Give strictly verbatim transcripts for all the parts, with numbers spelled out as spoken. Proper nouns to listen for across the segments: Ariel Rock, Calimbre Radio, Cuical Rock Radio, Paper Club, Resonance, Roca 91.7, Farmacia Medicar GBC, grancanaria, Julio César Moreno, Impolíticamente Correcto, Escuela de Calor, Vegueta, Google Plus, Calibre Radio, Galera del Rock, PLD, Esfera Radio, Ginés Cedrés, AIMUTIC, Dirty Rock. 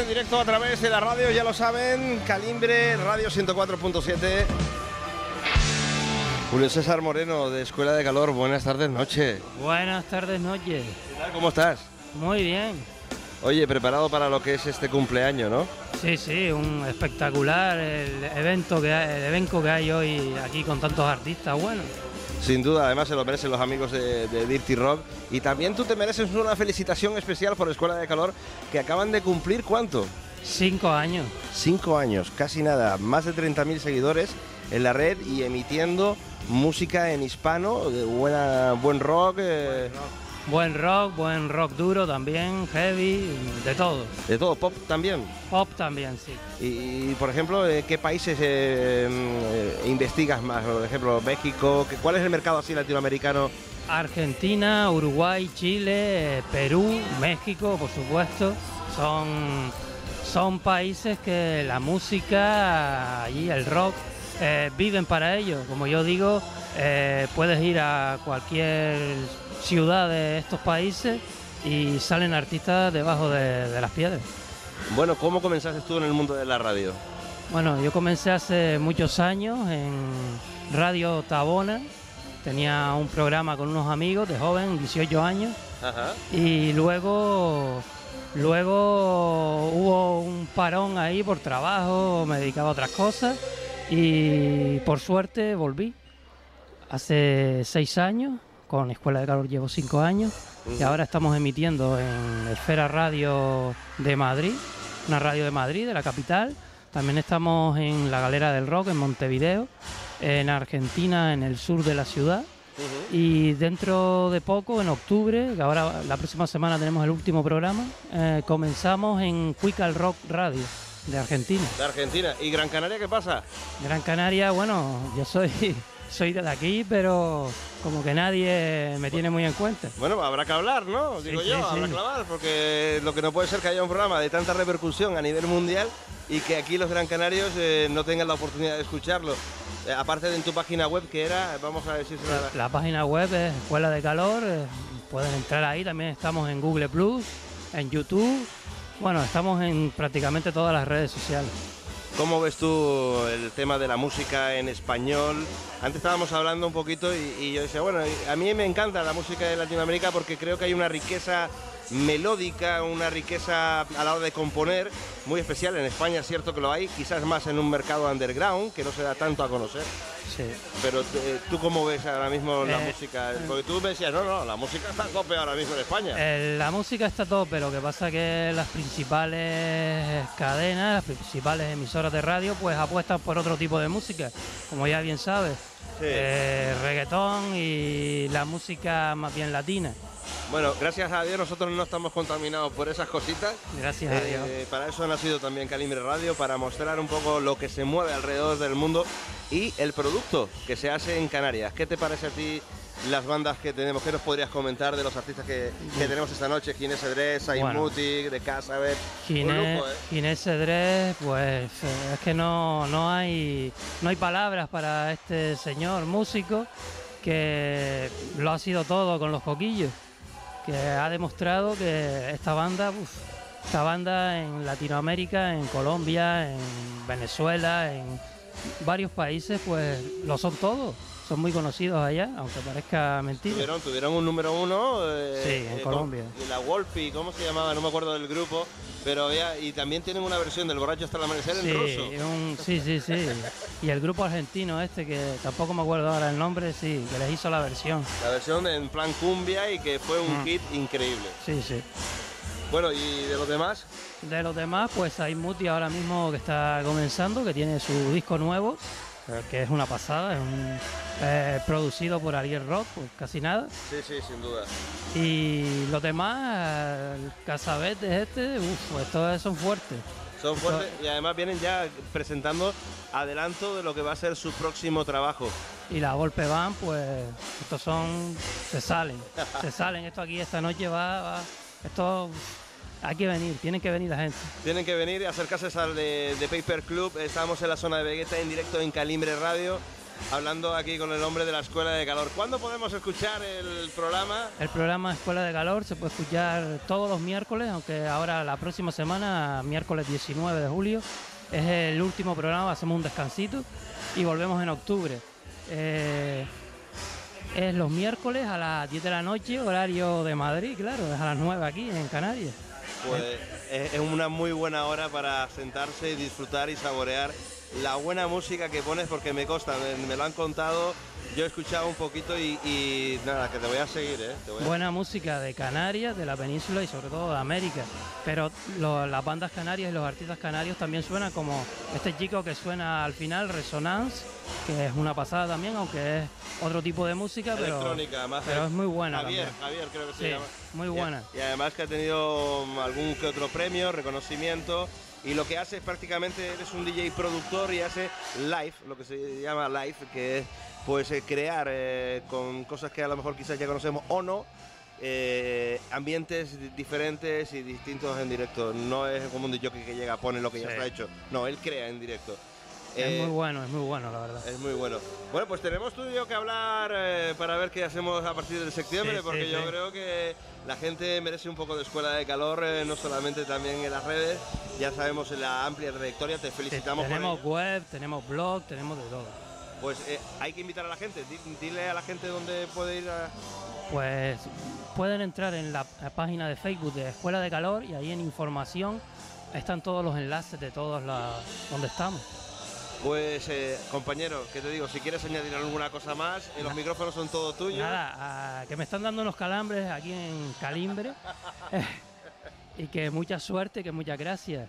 en directo a través de la radio, ya lo saben, Calibre Radio ciento cuatro punto siete. Julio César Moreno, de Escuela de Calor, buenas tardes, noche. Buenas tardes, noche. ¿Qué tal? ¿Cómo estás? Muy bien. Oye, preparado para lo que es este cumpleaños, ¿no? Sí, sí, un espectacular el evento que hay, el evento que hay hoy aquí con tantos artistas, bueno. Sin duda, además se lo merecen los amigos de, de Dirty Rock. Y también tú te mereces una felicitación especial por Escuela de Calor, que acaban de cumplir, ¿cuánto? Cinco años. Cinco años, casi nada. Más de treinta mil seguidores en la red y emitiendo música en hispano, de buena, buen rock. Eh... Buen rock, buen rock duro también, heavy, de todo. ¿De todo? ¿Pop también? Pop también, sí. Y, y por ejemplo, ¿qué países eh, eh, investigas más? Por ejemplo, México, ¿cuál es el mercado así latinoamericano? Argentina, Uruguay, Chile, eh, Perú, México, por supuesto. Son, son países que la música y el rock eh, viven para ellos. Como yo digo, eh, puedes ir a cualquier ciudad de estos países y salen artistas debajo de, de las piedras. Bueno, ¿cómo comenzaste tú en el mundo de la radio? Bueno, yo comencé hace muchos años en Radio Tabona. Tenía un programa con unos amigos de joven, dieciocho años. Ajá. Y luego, luego hubo un parón ahí por trabajo, me dedicaba a otras cosas y por suerte volví hace seis años. Con Escuela de Calor llevo cinco años y ahora estamos emitiendo en Esfera Radio de Madrid, una radio de Madrid, de la capital. También estamos en la Galera del Rock, en Montevideo, en Argentina, en el sur de la ciudad. Y dentro de poco, en octubre, que ahora la próxima semana tenemos el último programa, eh, comenzamos en Cuical Rock Radio. De Argentina. De Argentina. ¿Y Gran Canaria qué pasa? Gran Canaria, bueno, yo soy, soy de aquí, pero como que nadie me tiene muy en cuenta. Bueno, habrá que hablar, ¿no? Digo sí, yo, sí, habrá sí. que hablar, porque lo que no puede ser que haya un programa de tanta repercusión a nivel mundial y que aquí los Gran Canarios eh, no tengan la oportunidad de escucharlo. Eh, aparte de en tu página web, que era, vamos a decir... La, la página web es Escuela de Calor, eh, pueden entrar ahí, también estamos en Google Plus, en YouTube. Bueno, estamos en prácticamente todas las redes sociales. ¿Cómo ves tú el tema de la música en español? Antes estábamos hablando un poquito y, y yo decía, bueno, a mí me encanta la música de Latinoamérica porque creo que hay una riqueza melódica, una riqueza a la hora de componer muy especial. En España es cierto que lo hay, quizás más en un mercado underground que no se da tanto a conocer. Sí. Pero ¿tú cómo ves ahora mismo la eh, música? Porque tú me decías, no, no, la música está a tope ahora mismo en España. Eh, la música está a tope, lo que pasa que las principales cadenas, las principales emisoras de radio, pues apuestan por otro tipo de música, como ya bien sabes. Sí. Eh, reggaetón y la música más bien latina. Bueno, gracias a Dios nosotros no estamos contaminados por esas cositas. Gracias eh, a Dios. Para eso ha nacido también Calibre Radio, para mostrar un poco lo que se mueve alrededor del mundo y el producto que se hace en Canarias. ¿Qué te parece a ti las bandas que tenemos? ¿Qué nos podrías comentar de los artistas que, que tenemos esta noche? Ginés Cedrés, AIMUTIC, bueno, de casa, a ver. Ginés, ¿eh? Ginés Cedrés, pues eh, es que no, no, hay, no hay palabras para este señor músico que lo ha sido todo con los coquillos. Que ha demostrado que esta banda, uf, esta banda en Latinoamérica, en Colombia, en Venezuela, en varios países, pues lo son todos. Son muy conocidos allá, aunque parezca mentira. Tuvieron, tuvieron un número uno. Eh, sí, en eh, Colombia. Con, la Wolfie, ¿cómo se llamaba? No me acuerdo del grupo. Pero había, y también tienen una versión del Borracho hasta el Amanecer sí, en ruso. Un, sí, sí, sí. Y el grupo argentino este, que tampoco me acuerdo ahora el nombre, sí, que les hizo la versión. La versión en plan cumbia y que fue un mm. hit increíble. Sí, sí. Bueno, ¿y de los demás? De los demás, pues hay Muti ahora mismo que está comenzando, que tiene su disco nuevo, que es una pasada, es un, eh, producido por Ariel Rock, pues casi nada. Sí, sí, sin duda. Y los demás, el Casabete este, uff, pues todos son fuertes. Son fuertes y además vienen ya presentando adelanto de lo que va a ser su próximo trabajo. Y la Golpe Van, pues estos son, se salen, se salen, esto aquí esta noche va, va, esto... Uff. Hay que venir, tienen que venir la gente. Tienen que venir, acercarse al de, de Paper Club. Estamos en la zona de Vegueta en directo en Calibre Radio. hablando aquí con el hombre de la Escuela de Calor. ¿Cuándo podemos escuchar el programa? El programa Escuela de Calor se puede escuchar todos los miércoles, aunque ahora la próxima semana, miércoles diecinueve de julio, es el último programa, hacemos un descansito y volvemos en octubre. Eh, es los miércoles a las diez de la noche, horario de Madrid, claro, es a las nueve aquí en Canarias. Pues es una muy buena hora para sentarse y disfrutar y saborear la buena música que pones, porque me consta, me, me lo han contado, yo he escuchado un poquito y, y nada, que te voy a seguir, ¿eh? Te voy a... Buena música de Canarias, de la península y sobre todo de América, pero lo, las bandas canarias y los artistas canarios también suenan como este chico que suena al final, Resonance, que es una pasada también, aunque es otro tipo de música, pero, electrónica, más pero es muy buena. Javier, también. Javier creo que se sí, llama. Muy buena. Y, y además que ha tenido algún que otro premio, reconocimiento. Y lo que hace es prácticamente, eres un D J productor y hace live, lo que se llama live, que es pues crear eh, con cosas que a lo mejor quizás ya conocemos o no, eh, ambientes diferentes y distintos en directo. No es como un D J que llega, pone lo que sí. ya está hecho. No, él crea en directo. Eh, es muy bueno, es muy bueno, la verdad. Es muy bueno. Bueno, pues tenemos tú y yo que hablar eh, para ver qué hacemos a partir de septiembre, sí, porque sí, yo sí. creo que la gente merece un poco de Escuela de Calor, eh, no solamente también en las redes, ya sabemos en la amplia trayectoria, te felicitamos. Te, tenemos web, tenemos blog, tenemos de todo. Pues eh, hay que invitar a la gente, D dile a la gente dónde puede ir a... Pues pueden entrar en la página de Facebook de Escuela de Calor y ahí en información están todos los enlaces de todos la... donde estamos. Pues, eh, compañero, ¿qué te digo? Si quieres añadir alguna cosa más, eh, los nada, micrófonos son todo tuyos. Nada, a, que me están dando unos calambres aquí en Calimbre. eh, y que mucha suerte, que muchas gracias.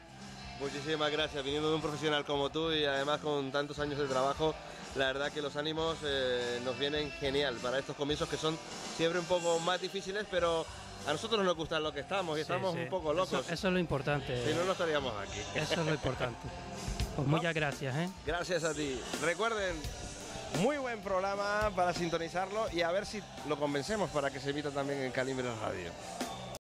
Muchísimas gracias, viniendo de un profesional como tú y además con tantos años de trabajo, la verdad que los ánimos eh, nos vienen genial para estos comienzos que son siempre un poco más difíciles, pero... A nosotros nos gusta lo que estamos y estamos sí, sí. un poco locos. Eso, eso es lo importante. Si no, no estaríamos aquí. Eso es lo importante. Pues ¿no? Muchas gracias, ¿eh? Gracias a ti. Recuerden, muy buen programa para sintonizarlo y a ver si lo convencemos para que se emita también en Calibre Radio.